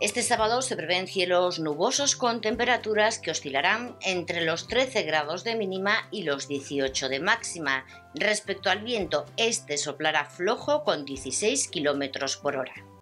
Este sábado se prevén cielos nubosos con temperaturas que oscilarán entre los 13 grados de mínima y los 18 de máxima. Respecto al viento, este soplará flojo con 16 km/h.